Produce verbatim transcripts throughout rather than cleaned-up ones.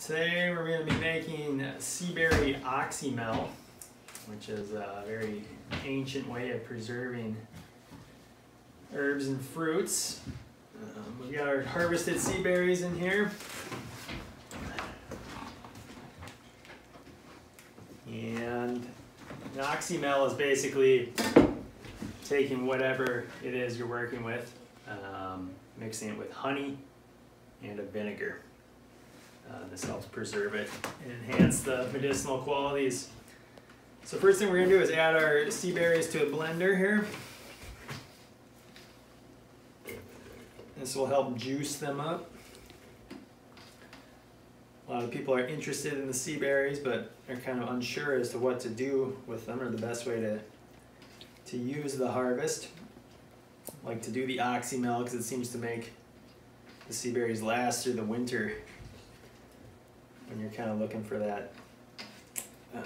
Today we're going to be making Seaberry Oxymel, which is a very ancient way of preserving herbs and fruits. Um, we've got our harvested seaberries in here. And the Oxymel is basically taking whatever it is you're working with, um, mixing it with honey and a vinegar. Uh, this helps preserve it and enhance the medicinal qualities. So first thing we're going to do is add our sea berries to a blender here. This will help juice them up. A lot of people are interested in the sea berries, but are kind of unsure as to what to do with them or the best way to, to use the harvest. I like to do the Oxymel because it seems to make the sea berries last through the winter. When you're kind of looking for that, uh,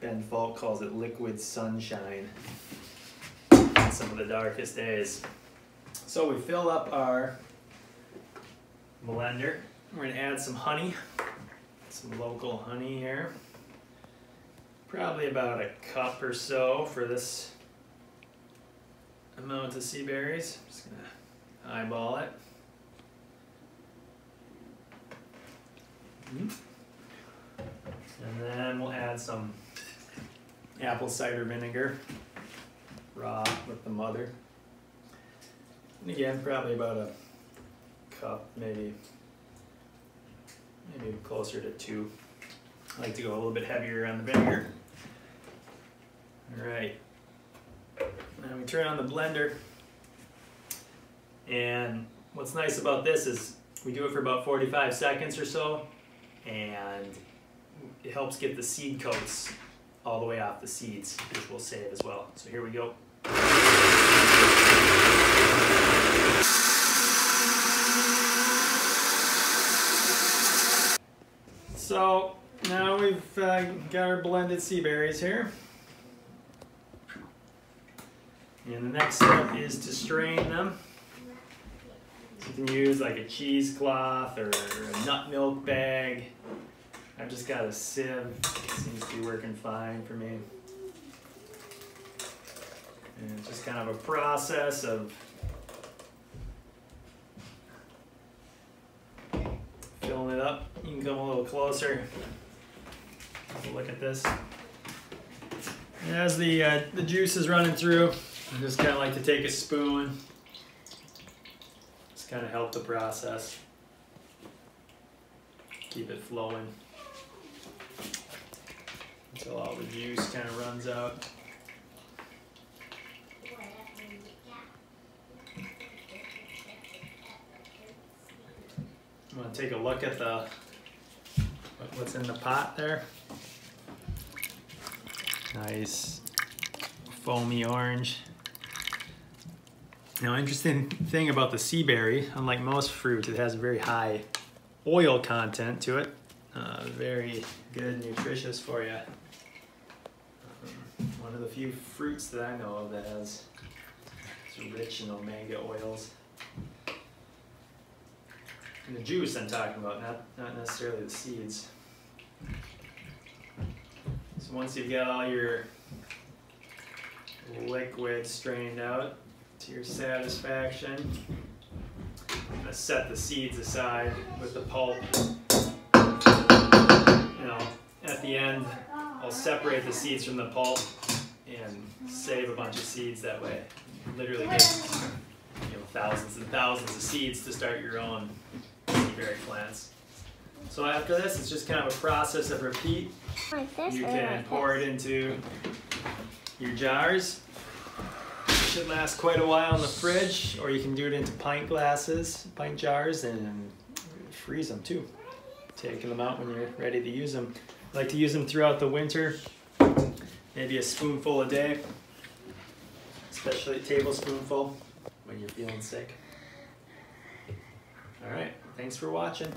Ben Falk calls it liquid sunshine on some of the darkest days. So we fill up our blender. We're going to add some honey, some local honey here. Probably about a cup or so for this amount of sea berries. I'm just going to eyeball it. And then we'll add some apple cider vinegar, raw with the mother. And again, probably about a cup, maybe, maybe closer to two. I like to go a little bit heavier on the vinegar. All right, now we turn on the blender. And what's nice about this is we do it for about forty-five seconds or so. And it helps get the seed coats all the way off the seeds, which we'll save as well. So here we go. So now we've uh, got our blended sea berries here. And the next step is to strain them. You can use like a cheesecloth or a nut milk bag. I've just got a sieve. It seems to be working fine for me. And it's just kind of a process of filling it up. You can come a little closer. Have a look at this. And as the, uh, the juice is running through, I just kind of like to take a spoon. Kind of help the process, keep it flowing until all the juice kind of runs out. I'm going to take a look at the what's in the pot there. Nice foamy orange. Now, interesting thing about the seaberry, unlike most fruits, it has a very high oil content to it. Uh, very good, nutritious for you. Um, one of the few fruits that I know of that has it's rich in omega oils. And the juice I'm talking about, not, not necessarily the seeds. So once you've got all your liquid strained out, to your satisfaction. I'm gonna set the seeds aside with the pulp. You know, at the end, I'll separate the seeds from the pulp and save a bunch of seeds that way. You literally get, you know, thousands and thousands of seeds to start your own seaberry plants. So after this, it's just kind of a process of repeat. Like this, you can like pour this. It into your jars. Should last quite a while in the fridge, or you can do it into pint glasses, pint jars, and freeze them too. Taking them out when you're ready to use them. I like to use them throughout the winter, maybe a spoonful a day, especially a tablespoonful when you're feeling sick. All right, thanks for watching.